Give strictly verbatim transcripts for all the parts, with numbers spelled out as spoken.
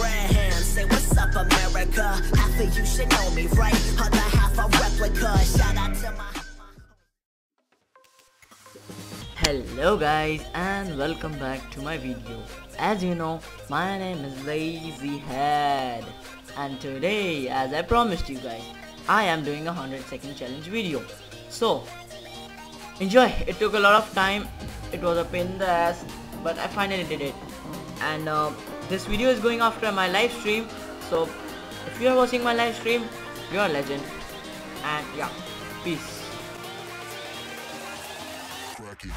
grab hands, say what's up America, half of you should know me right, other half a replica, shout out to my... Hello guys and welcome back to my video. As you know, my name is LazyHead and today, as I promised you guys, I am doing a hundred second challenge video. So enjoy. It took a lot of time, it was a pain in the ass, but I finally did it. And uh, this video is going after my live stream, so if you are watching my live stream, you're a legend. And yeah, peace. Rocky.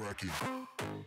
Rocky. Rocky.